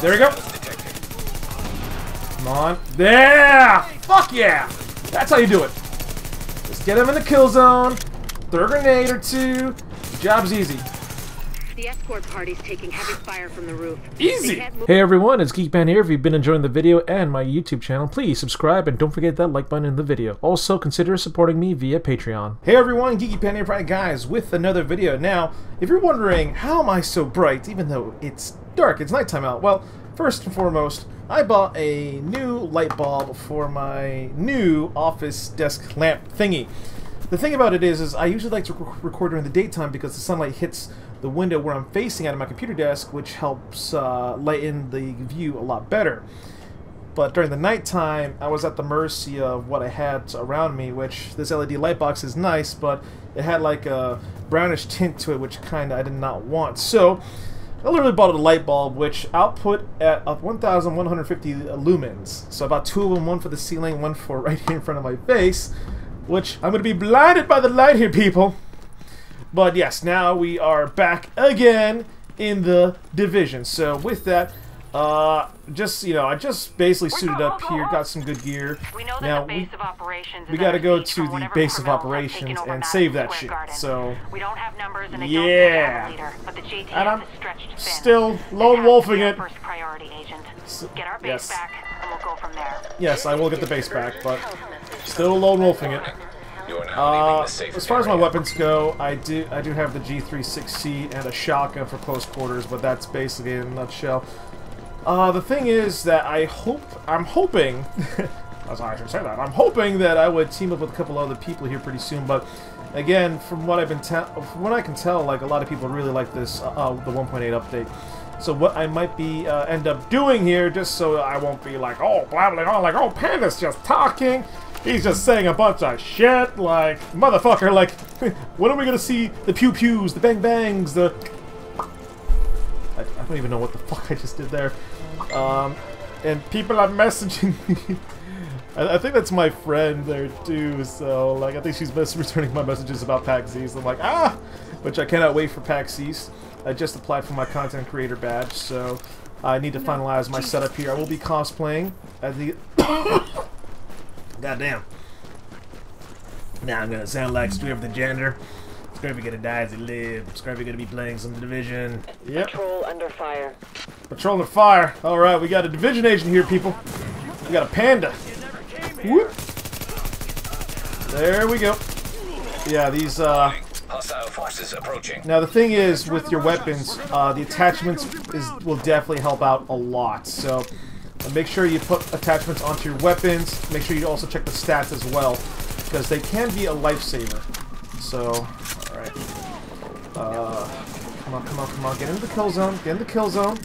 There we go. Come on. There! Fuck yeah! That's how you do it. Just get him in the kill zone. Throw a grenade or two. Job's easy. The escort party's taking heavy fire from the roof. Easy! Hey everyone, it's Geekypan here. If you've been enjoying the video and my YouTube channel, please subscribe and don't forget that like button in the video. Also, consider supporting me via Patreon. Hey everyone, Geekypan here, bright guys, with another video. Now, if you're wondering, how am I so bright even though it's dark, it's nighttime out? Well, first and foremost, I bought a new light bulb for my new office desk lamp thingy. The thing about it is I usually like to record during the daytime because the sunlight hits the window where I'm facing out of my computer desk, which helps lighten the view a lot better. But during the nighttime, I was at the mercy of what I had around me, which this LED light box is nice, but it had like a brownish tint to it, which kind of I did not want. So I literally bought a light bulb, which output at 1,150 lumens. So I bought two of them, one for the ceiling, one for right here in front of my face. Which, I'm going to be blinded by the light here, people. But yes, now we are back again in the division. So with that, I just basically suited up here, got some good gear. Now we got to go to the base of operations and save that shit. So, yeah. And I'm still lone wolfing it. Get our base back, and we'll go from there. Yes, I will get the base back, but still lone wolfing it. As far as my weapons go, I do have the G36C and a shotgun for close quarters, but that's basically in a nutshell. The thing is that I'm hoping that's how I should say that. I'm hoping that I would team up with a couple other people here pretty soon, but again, from what I can tell, like a lot of people really like this the 1.8 update. So what I might be end up doing here, just so I won't be like, oh, blabbling on, like, oh, Panda's just talking. He's just saying a bunch of shit, like, motherfucker, like, when are we gonna see the pew-pews, the bang-bangs, the... I don't even know what the fuck I just did there. And people are messaging me. I think that's my friend there, too, so, like, I think she's returning my messages about Pax East. I'm like, ah! Which I cannot wait for Pax East. I just applied for my content creator badge, so I need to finalize my setup here. I will be cosplaying at the... Goddamn. Now I'm gonna sound like Scream the Janitor. Scrappy gonna die as he lives. Scrappy gonna be playing some Division. Yep. Patrol under fire. Patrol under fire. Alright, we got a Division agent here, people. We got a Panda. Whoop. There we go. Yeah, these, hostile forces approaching. Now the thing is, with your weapons, the attachments will definitely help out a lot. So make sure you put attachments onto your weapons. Make sure you also check the stats as well, because they can be a lifesaver. So, alright. Come on, come on, come on. Get into the kill zone. Get into the kill zone.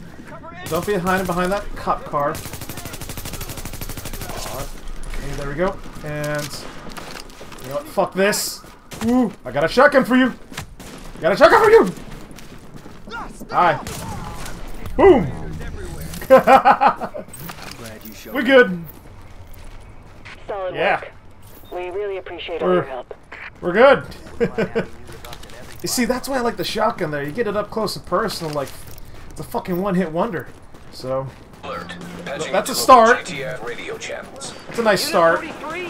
Don't be hiding behind that cop car. Okay, there we go. And, you know what? Fuck this. Ooh, I got a shotgun for you. I got a shotgun for you. Alright. Boom. We're good. Solid work. We really appreciate all your help. We're good. You see, that's why I like the shotgun there. You get it up close and personal, like it's a fucking one-hit wonder. So that's a start. That's a nice start.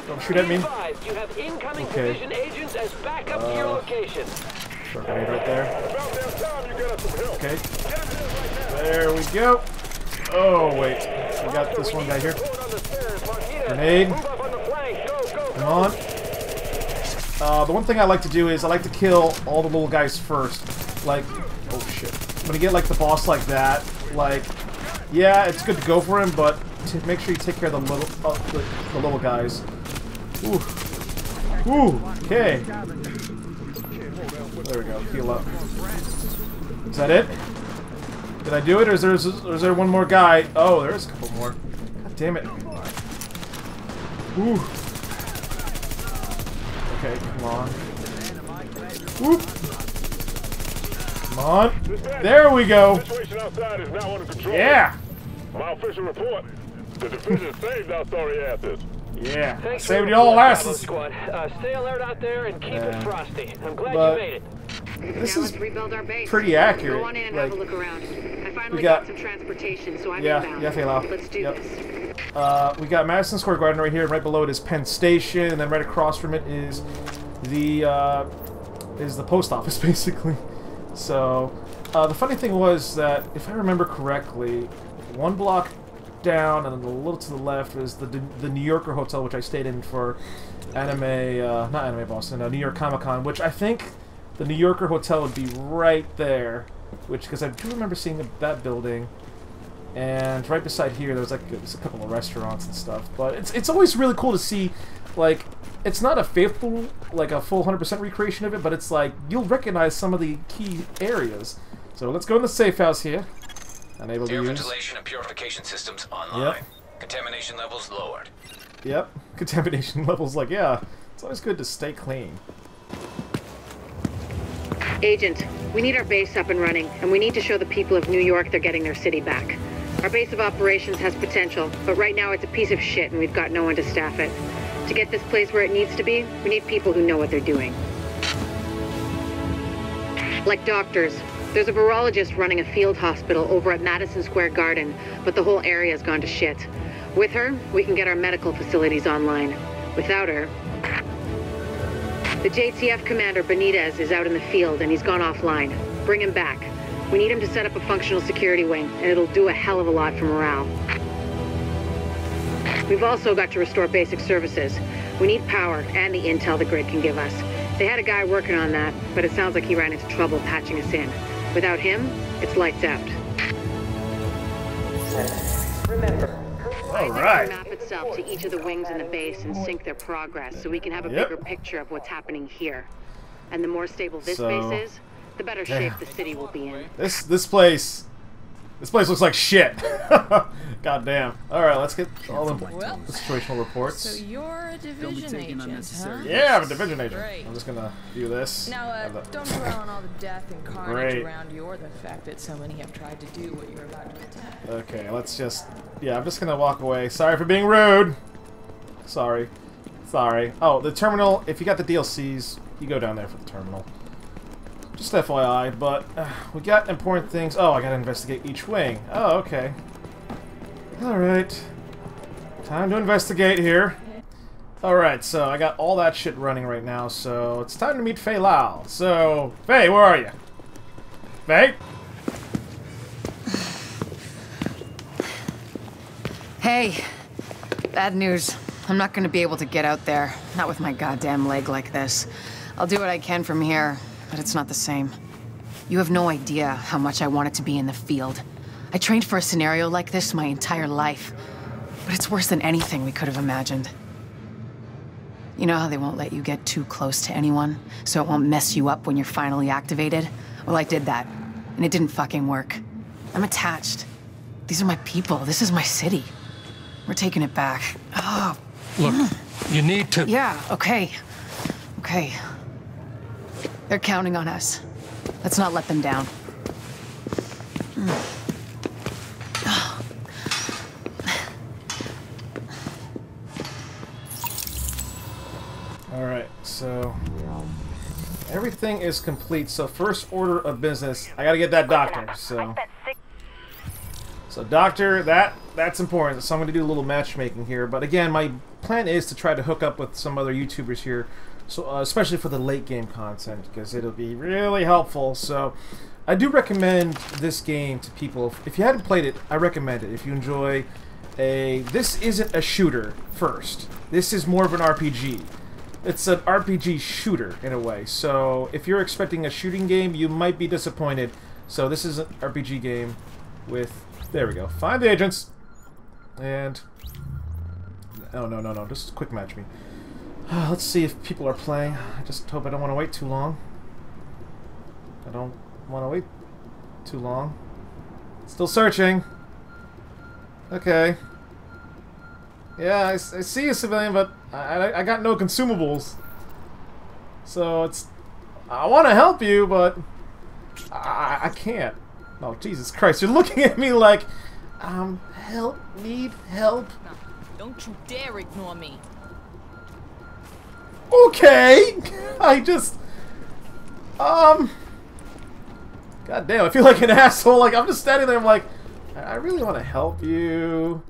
Don't shoot at me. Okay. Grenade right there. Okay. There we go. Oh wait, we got this one guy here. Grenade. Come on. The one thing I like to do is I like to kill all the little guys first. Like, oh shit. When you get like the boss like that, like, yeah, it's good to go for him, but make sure you take care of the little guys. Ooh. Ooh. Okay. There we go. Heal up. Is that it? Did I do it, or is there one more guy? Oh, there is a couple more. God damn it. Ooh. Okay, come on. Whoop. Come on. There we go. Yeah. My official report. The division saved our sorry asses. Yeah. Saved y'all asses. Stay alert out there and keep it frosty. I'm glad you made it. This is pretty accurate. Go on in and have a look around. I finally got some transportation, so I'm inbound. Yeah, Faye Lau. Let's do this. We got Madison Square Garden right here, and right below it is Penn Station, and then right across from it is the post office, basically. So the funny thing was that, if I remember correctly, one block down and a little to the left is the New Yorker Hotel, which I stayed in for New York Comic Con, which I think the New Yorker Hotel would be right there, because I do remember seeing that building. And right beside here, there was a couple of restaurants and stuff. But it's always really cool to see, like, it's not a faithful, like a full 100% recreation of it, but it's like you'll recognize some of the key areas. So let's go in the safe house here. Unable to use. Air ventilation and purification systems online. Yep. Contamination levels lowered. Yep. Contamination levels, like, yeah. It's always good to stay clean. Agent, we need our base up and running, and we need to show the people of New York they're getting their city back. Our base of operations has potential, but right now it's a piece of shit and we've got no one to staff it. To get this place where it needs to be, we need people who know what they're doing. Like doctors. There's a virologist running a field hospital over at Madison Square Garden, but the whole area's gone to shit. With her, we can get our medical facilities online. Without her... The JTF commander, Benitez, is out in the field and he's gone offline. Bring him back. We need him to set up a functional security wing, and it'll do a hell of a lot for morale. We've also got to restore basic services. We need power and the intel the grid can give us. They had a guy working on that, but it sounds like he ran into trouble patching us in. Without him, it's lights out. Remember, All right. Map itself to each of the wings in the base and sync their progress, so we can have a bigger picture of what's happening here. And the more stable this base is, the better shape the city will be in. This place looks like shit. God damn. All right, let's get all the situational reports. So you're a division agent, huh? Yeah, I'm a division agent. Great. I'm just gonna do this. Now, don't dwell on all the death and carnage around you, or the fact that so many have tried to do what you're about to attempt. Okay, let's just. Yeah, I'm just gonna walk away. Sorry for being rude. Sorry. Oh, the terminal. If you got the DLCs, you go down there for the terminal. Just FYI, but we got important things. Oh, I gotta investigate each wing. Oh, okay. Alright. Time to investigate here. Alright, so I got all that shit running right now, so it's time to meet Faye Lau. So, Faye, where are you? Faye? Hey. Bad news. I'm not gonna be able to get out there. Not with my goddamn leg like this. I'll do what I can from here. But it's not the same. You have no idea how much I wanted to be in the field. I trained for a scenario like this my entire life, but it's worse than anything we could have imagined. You know how they won't let you get too close to anyone, so it won't mess you up when you're finally activated? Well, I did that, and it didn't fucking work. I'm attached. These are my people. This is my city. We're taking it back. Oh. Look, you need to... Yeah, okay. Okay. They're counting on us. Let's not let them down. Alright, so... Everything is complete, so first order of business, I gotta get that doctor, so... So doctor, that's important, so I'm gonna do a little matchmaking here, but again, my plan is to try to hook up with some other YouTubers here. So, especially for the late game content, because it'll be really helpful. So, I do recommend this game to people. If you hadn't played it, I recommend it. If you enjoy this isn't a shooter first. This is more of an RPG. It's an RPG shooter in a way. So, if you're expecting a shooting game, you might be disappointed. So, this is an RPG game with there we go. Find agents and oh no, just quick match me. Let's see if people are playing. I just hope I don't want to wait too long. I don't want to wait too long. Still searching. Okay. Yeah, I see a civilian, but I got no consumables. So it's... I want to help you, but... I can't. Oh, Jesus Christ. You're looking at me like... help. Need help. Don't you dare ignore me. Okay, I just God damn, I feel like an asshole. Like, I'm just standing there, I'm like, I really want to help you,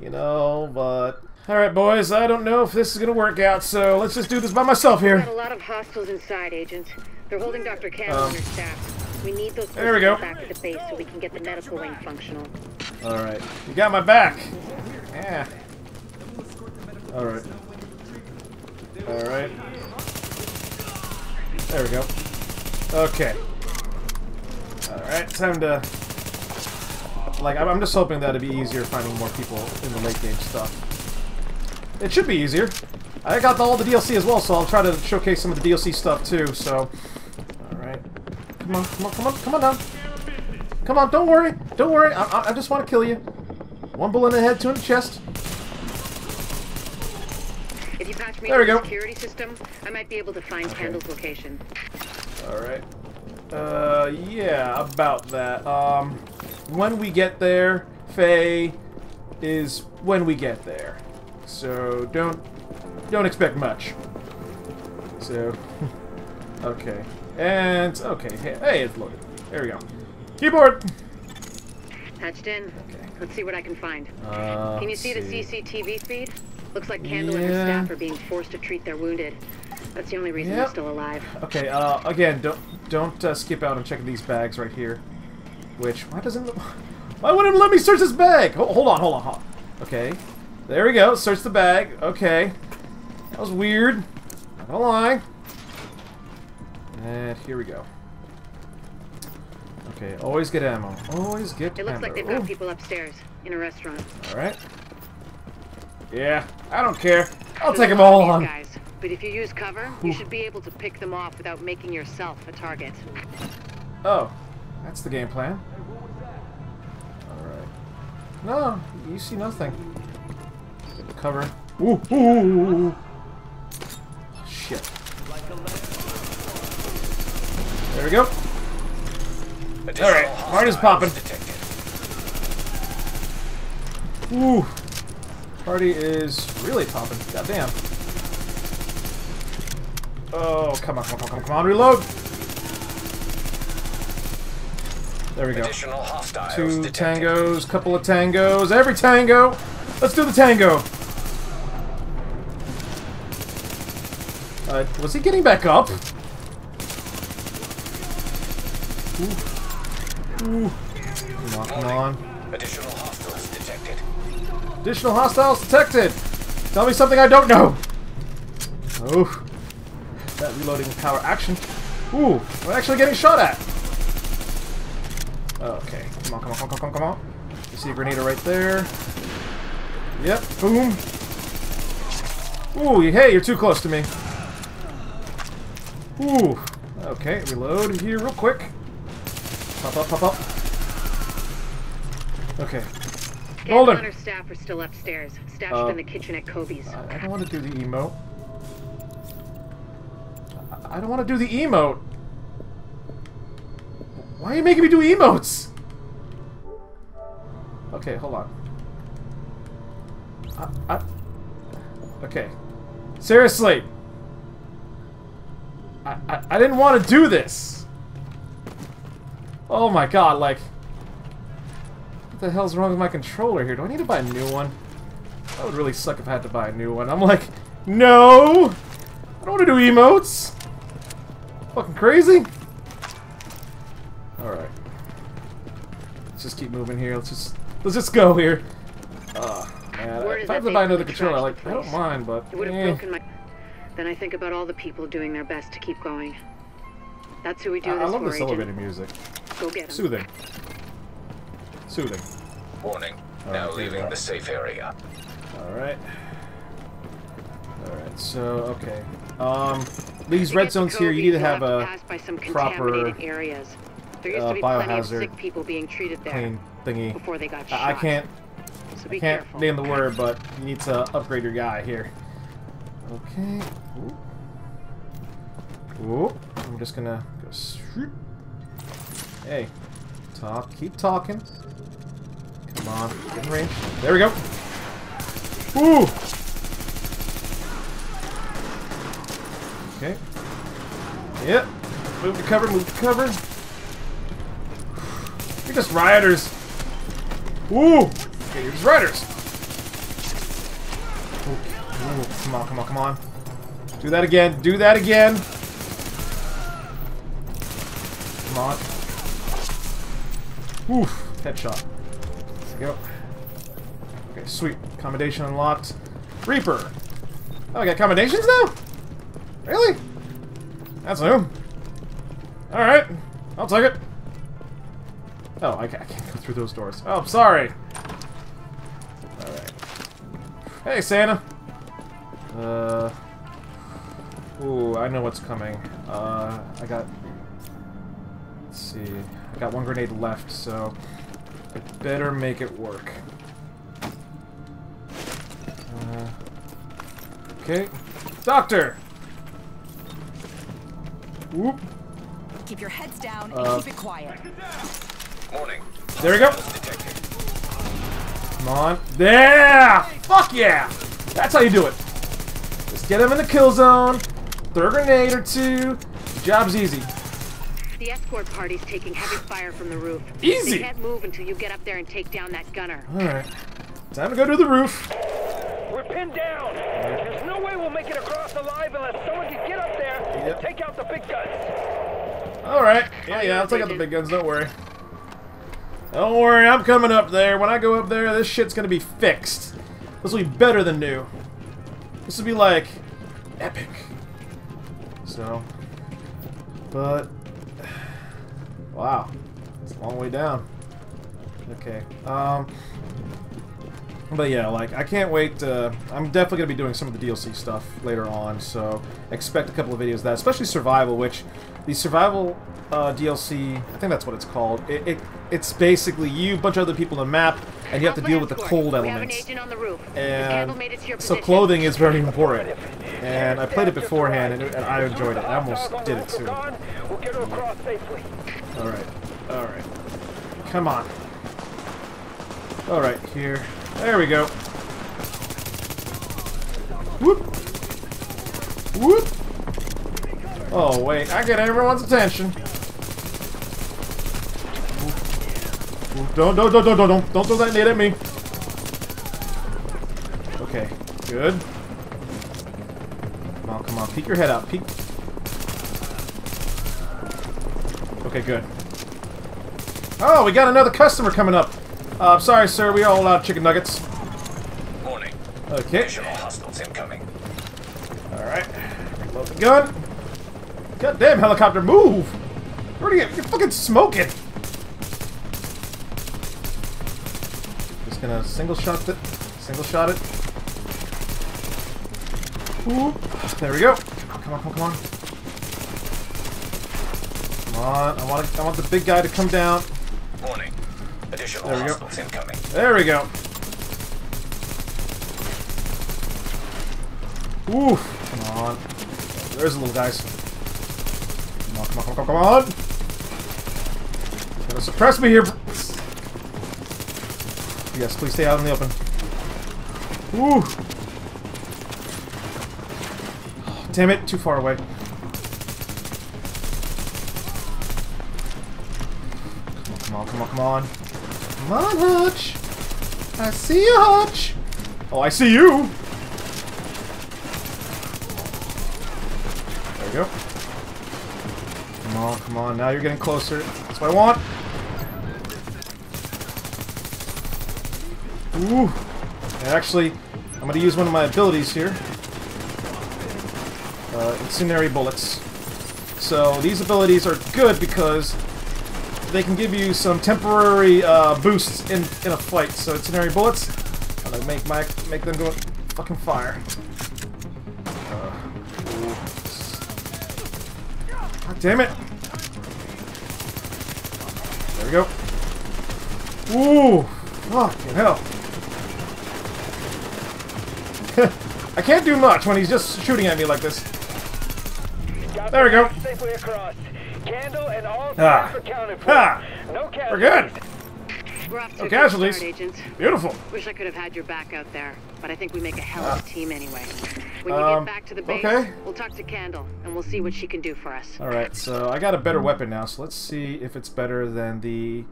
you know, but... Alright, boys, I don't know if this is going to work out, so let's just do this by myself here. We've got a lot of hostiles inside, agents. They're holding Dr. Cannon and her staff. We need those there we go. Back at the base so we can get the medical wing functional. Alright. You got my back. Yeah. Alright. Alright. There we go. Okay. Alright, time to... Like, I'm just hoping that it'd be easier finding more people in the late-game stuff. It should be easier. I got all the DLC as well, so I'll try to showcase some of the DLC stuff, too, so... Alright. Come on, come on, come on, come on now. Come on, don't worry. Don't worry. I just want to kill you. One bullet in the head, two in the chest. If you patch me there we go. Security system, I might be able to find Candle's location. Alright. Yeah, about that. When we get there, Faye, is when we get there. So don't expect much. So okay. And okay, hey it's loaded. There we go. Keyboard! Patched in. Okay. Let's see what I can find. Can you see the CCTV feed? Looks like Candle and her staff are being forced to treat their wounded. That's the only reason they're still alive. Okay, again, don't skip out on checking these bags right here. Which, why wouldn't it let me search this bag? Hold on. Okay. There we go. Search the bag. Okay. That was weird. Not gonna lie. And here we go. Okay, always get ammo. Always get ammo. It looks like they've got people upstairs in a restaurant. Alright. Yeah, I don't care. I'll take them all on. Guys, but if you use cover, you should be able to pick them off without making yourself a target. Oh. That's the game plan. Alright. No, you see nothing. Get the cover. Ooh, ooh, ooh, ooh. Shit. There we go. Alright, heart is popping. Ooh. Party is really popping. Goddamn. Oh, come on, reload! There we go. Two tangos, couple of tangos, every tango! Let's do the tango! Was he getting back up? Ooh. Ooh. Come on. Additional hostiles detected. Tell me something I don't know! Oh. That reloading power action. Ooh, we're actually getting shot at! Okay, come on. You see a grenade right there. Yep, boom. Ooh, hey, you're too close to me. Ooh. Okay, reload here real quick. Pop up. Okay. Golden. Our staff are still upstairs, stashed in the kitchen at Kobe's. I don't want to do the emote. Why are you making me do emotes? Okay, hold on. Okay. Seriously. I didn't want to do this. Oh my god, like... What the hell's wrong with my controller here? Do I need to buy a new one? That would really suck if I had to buy a new one. I'm like, no! I don't want to do emotes! Fucking crazy! Alright. Let's just keep moving here. Let's just go here. Man, if I have to buy another controller, like, I don't mind, but it would have broken my... Then I think about all the people doing their best to keep going. That's who we do this for. I love this elevator music. Go get 'em. Soothing. Warning. Now leaving the safe area. Alright. Alright, so okay. These red zones here, you need to have a proper areas. There used to be plenty of sick people being treated there before they got shot. I can't name the word, but you need to upgrade your guy here. Okay. Ooh. I'm just gonna go straight. Hey. Talk. Keep talking. Come on. Get in range. There we go. Ooh. Okay. Yep. Move to cover. You're just rioters. Ooh! Okay, you're just rioters. Ooh, come on, come on, come on. Do that again. Do that again. Come on. Oof. Headshot. Let's go. Okay, sweet. Accommodation unlocked. Reaper. Oh, I got accommodations now? Really? That's new. Alright. I'll take it. Oh, I can't go through those doors. Oh, I'm sorry. Alright. Hey, Santa. Ooh, I know what's coming. I got... Let's see. I got one grenade left, so... I better make it work. Okay. Doctor! Whoop. Keep your heads down and keep it quiet. Morning. There we go. Come on. There! Fuck yeah! That's how you do it. Just get him in the kill zone. Throw a grenade or two. Job's easy. The escort party's taking heavy fire from the roof. Easy! They can't move until you get up there and take down that gunner. Alright. Time to go to the roof. We're pinned down. There's no way we'll make it across alive unless someone can get up there and take out the big guns. Alright. Yeah, yeah, I'll take out the big guns. Don't worry. Don't worry, I'm coming up there. When I go up there, this shit's gonna be fixed. This will be better than new. This will be, like, epic. So, but, wow, it's a long way down. Okay, but yeah, like, I can't wait to, I'm definitely going to be doing some of the DLC stuff later on, so expect a couple of videos of that, especially Survival, which, the Survival DLC, I think that's what it's called, it's basically you, a bunch of other people on the map, and you have to deal with the cold elements, and so clothing is very important. And I played it beforehand, and I enjoyed it. I almost did it, too. Alright. Alright. Come on. Alright, here. There we go. Whoop! Whoop! Oh, wait. I get everyone's attention. Don't throw that nade at me. Okay. Good. Come on, peek your head out. Peek. Okay, good. Oh, we got another customer coming up. Sorry, sir. We all out chicken nuggets. Morning. Okay. Hostiles incoming. All right. Reload the gun. Goddamn helicopter, move! Where are you? You're fucking smoking. Just gonna single shot it. Ooh. There we go. Come on, come on, come on. Come on. I want the big guy to come down. Warning. Additional hostiles incoming. There we go. Ooh. Come on. There's the little guys. Come on, come on, come on, come on. He's gonna suppress me here. Yes, please stay out in the open. Ooh. Damn it, too far away. Come on, come on, come on. Come on, Hutch! I see you, Hutch! Oh, I see you! There we go. Come on, come on, now you're getting closer. That's what I want! Ooh! And actually, I'm gonna use one of my abilities here. Incendiary bullets. So these abilities are good because they can give you some temporary boosts in a fight. So incendiary bullets, I'm gonna make them go fucking fire. God damn it! There we go. Ooh, fucking hell! I can't do much when he's just shooting at me like this. There we go. We're good. No casualties. Beautiful. Wish I could have had your back out there, but I think we make a hell of a team anyway. When you get back to the base, we'll talk to Candle and we'll see what she can do for us. All right. So I got a better weapon now. So let's see if it's better than the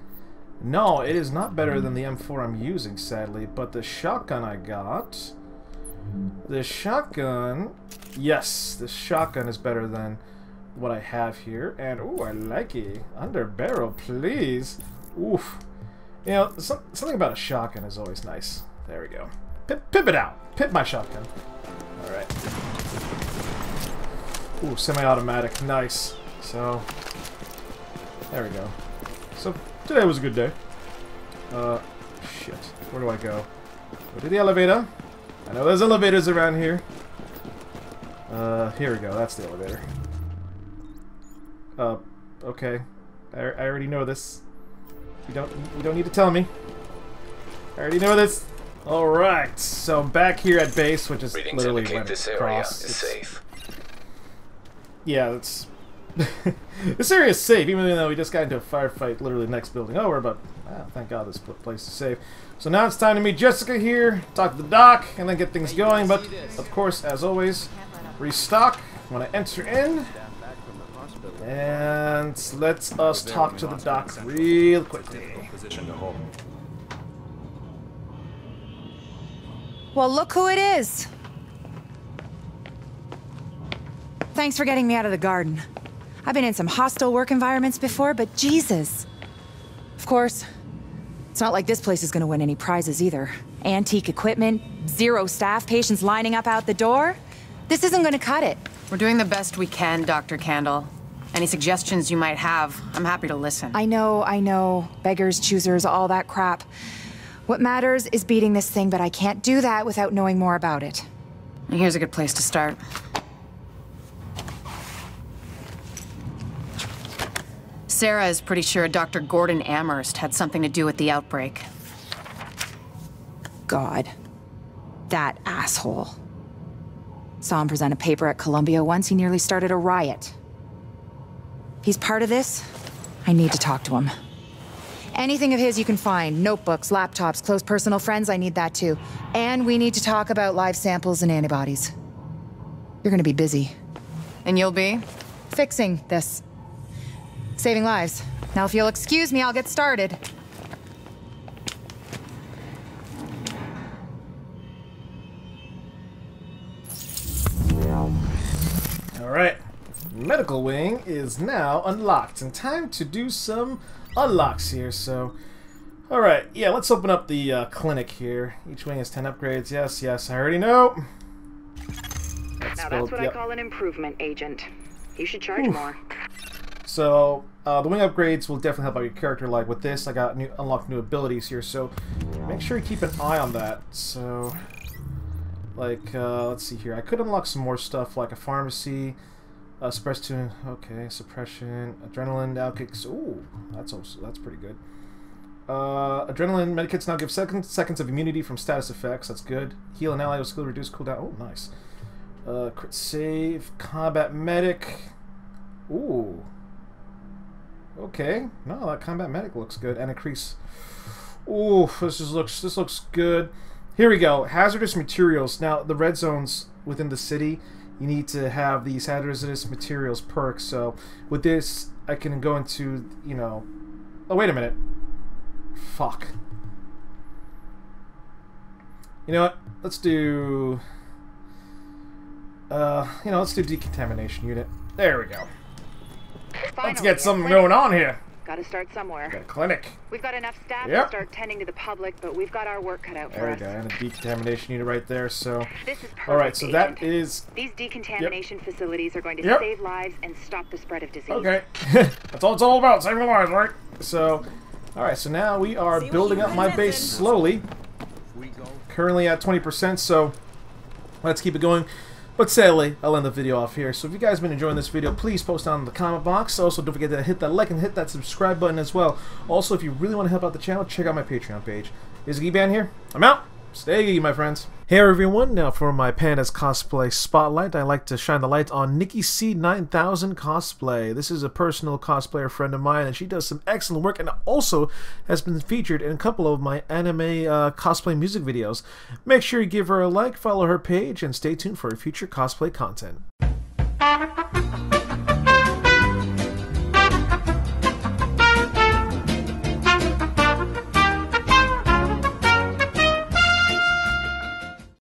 No, it is not better than the M4 I'm using, sadly, but the shotgun I got... The shotgun... Yes, the shotgun is better than what I have here. And, ooh, I like it. Under barrel, please. Oof. You know, something about a shotgun is always nice. There we go. Pip it out. Pip my shotgun. Alright. Ooh, semi-automatic. Nice. So, there we go. So, today was a good day. Shit. Where do I go? Go to the elevator. I know there's elevators around here. Here we go. That's the elevator. Okay. I already know this. You don't need to tell me. I already know this. All right. So I'm back here at base, which is literally right across. It's safe. Yeah, it's this area is safe, even though we just got into a firefight literally next building over. But thank God this place is safe. So now it's time to meet Jessica here, talk to the doc, and then get things going. But of course, as always, restock when I enter in. And let's us talk to the doc real quickly. Well, look who it is. Thanks for getting me out of the garden. I've been in some hostile work environments before, but Jesus. Of course, it's not like this place is going to win any prizes either. Antique equipment, zero staff, patients lining up out the door. This isn't going to cut it. We're doing the best we can, Dr. Candle. Any suggestions you might have, I'm happy to listen. I know. Beggars, choosers, all that crap. What matters is beating this thing, but I can't do that without knowing more about it. Here's a good place to start. Sarah is pretty sure Dr. Gordon Amherst had something to do with the outbreak. God. That asshole. Saw him present a paper at Columbia once. He nearly started a riot. He's part of this. I need to talk to him. Anything of his you can find. Notebooks, laptops, close personal friends. I need that too. And we need to talk about live samples and antibodies. You're gonna be busy. And you'll be? Fixing this. Saving lives. Now if you'll excuse me, I'll get started. Alright, medical wing is now unlocked, and time to do some unlocks here, so... Alright, yeah, let's open up the clinic here. Each wing has 10 upgrades, yes, I already know. Now that's what I call an improvement agent. You should charge more. So, the wing upgrades will definitely help out your character, like with this. I got unlocked new abilities here, so make sure you keep an eye on that, so... Like, let's see here. I could unlock some more stuff, like a pharmacy, suppression, adrenaline outkicks. Ooh, that's pretty good. Adrenaline medkits now give seconds of immunity from status effects. That's good. Heal an ally with skill, reduce cooldown. Oh, nice. Crit save, combat medic. Ooh. Okay. No, that combat medic looks good. And increase. Ooh, this looks good. Here we go. Hazardous materials. Now, the red zones within the city, you need to have these hazardous materials perks. So, with this, I can go into, you know... Oh, wait a minute. Fuck. You know what? Let's do... let's do decontamination unit. There we go. Finally, let's get something going on here. Gotta start somewhere. Got a clinic. We've got enough staff to start tending to the public, but we've got our work cut out for us. There we go, and a decontamination unit right there, so... This is perfect. Alright, so that is... These decontamination facilities are going to save lives and stop the spread of disease. Okay. That's all it's all about, saving lives, right? So, alright, so now we are building up my base slowly. Currently at 20%, so let's keep it going. But sadly, I'll end the video off here. So if you guys have been enjoying this video, please post down in the comment box. Also, don't forget to hit that like and hit that subscribe button as well. Also, if you really want to help out the channel, check out my Patreon page. This is Geekypan here. I'm out. Stay geeky, my friends. Hey everyone, now for my Pandas cosplay spotlight, I like to shine the light on Nikki C9000 cosplay. This is a personal cosplayer friend of mine, and she does some excellent work and also has been featured in a couple of my anime cosplay music videos. Make sure you give her a like, follow her page, and stay tuned for future cosplay content.